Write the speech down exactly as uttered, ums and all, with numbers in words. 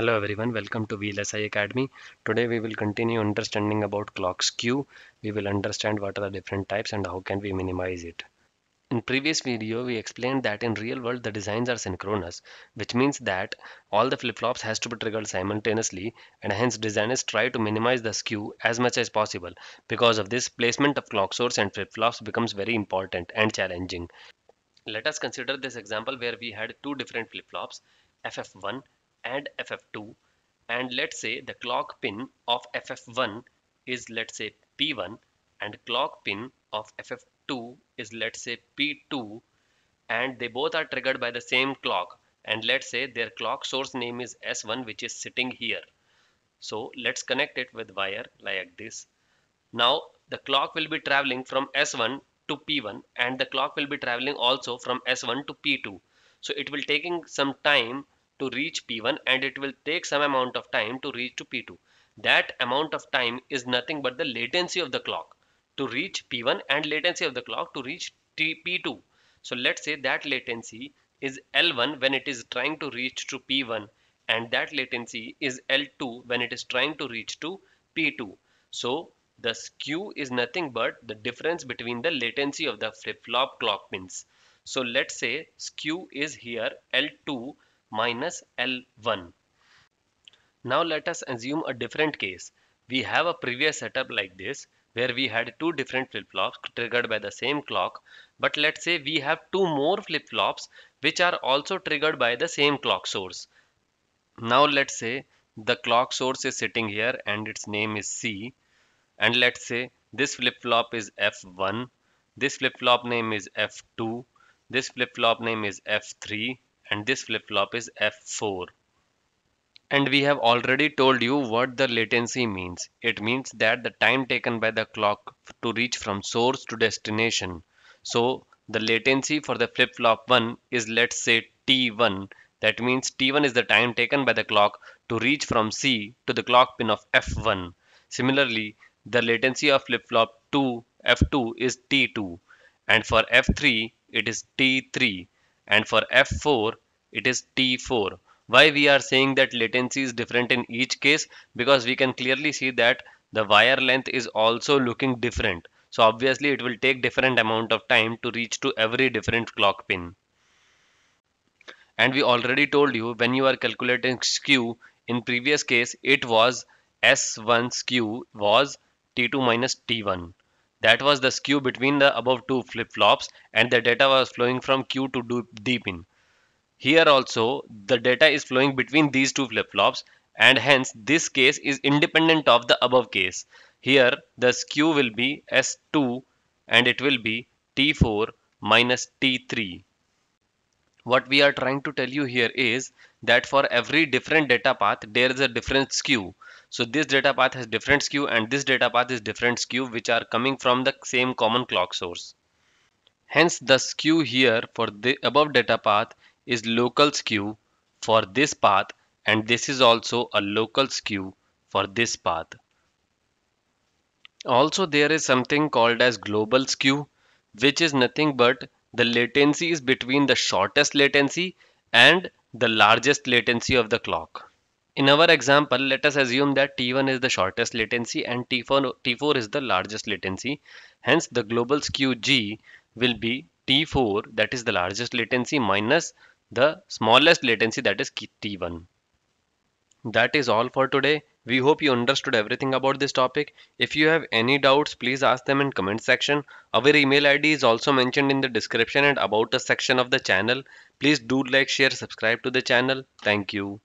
Hello everyone, welcome to V L S I Academy. Today we will continue understanding about clock skew. We will understand what are the different types and how can we minimize it. In previous video we explained that in real world the designs are synchronous, which means that all the flip-flops has to be triggered simultaneously, and hence designers try to minimize the skew as much as possible. Because of this, placement of clock source and flip-flops becomes very important and challenging. Let us consider this example where we had two different flip-flops, F F one and F F two, and let's say the clock pin of F F one is let's say P one and clock pin of F F two is let's say P two, and they both are triggered by the same clock, and let's say their clock source name is S one, which is sitting here. So let's connect it with wire like this. Now the clock will be traveling from S one to P one and the clock will be traveling also from S one to P two, so it will taking some time to reach P one and it will take some amount of time to reach to P two. That amount of time is nothing but the latency of the clock to reach P one and latency of the clock to reach P two. So let's say that latency is L one when it is trying to reach to P one, and that latency is L two when it is trying to reach to P two. So the skew is nothing but the difference between the latency of the flip-flop clock pins. So let's say skew is here L two minus L one. Now let us assume a different case. We have a previous setup like this where we had two different flip-flops triggered by the same clock, but let's say we have two more flip-flops which are also triggered by the same clock source. Now let's say the clock source is sitting here and its name is C, and let's say this flip-flop is F one, this flip-flop name is F two, this flip-flop name is F three, and this flip-flop is F four. And we have already told you what the latency means. It means that the time taken by the clock to reach from source to destination. So the latency for the flip-flop one is let's say T one. That means T one is the time taken by the clock to reach from C to the clock pin of F one. Similarly, the latency of flip-flop two, F two is T two, and for F three it is T three. And for F four, it is T four. Why we are saying that latency is different in each case? Because we can clearly see that the wire length is also looking different. So obviously it will take different amount of time to reach to every different clock pin. And we already told you when you are calculating skew, in previous case it was S one skew was T two minus T one. That was the skew between the above two flip-flops, and the data was flowing from Q to D pin. Here also the data is flowing between these two flip-flops, and hence this case is independent of the above case. Here the skew will be S two and it will be T four minus T three. What we are trying to tell you here is that for every different data path there is a different skew. So this data path has different skew and this data path is different skew, which are coming from the same common clock source. Hence the skew here for the above data path is local skew for this path, and this is also a local skew for this path. Also there is something called as global skew, which is nothing but the latency is between the shortest latency and the largest latency of the clock. In our example, let us assume that T one is the shortest latency and T four, T four is the largest latency. Hence, the global skew G will be T four, that is the largest latency, minus the smallest latency, that is T one. That is all for today. We hope you understood everything about this topic. If you have any doubts, please ask them in comment section. Our email I D is also mentioned in the description and about us section of the channel. Please do like, share, subscribe to the channel. Thank you.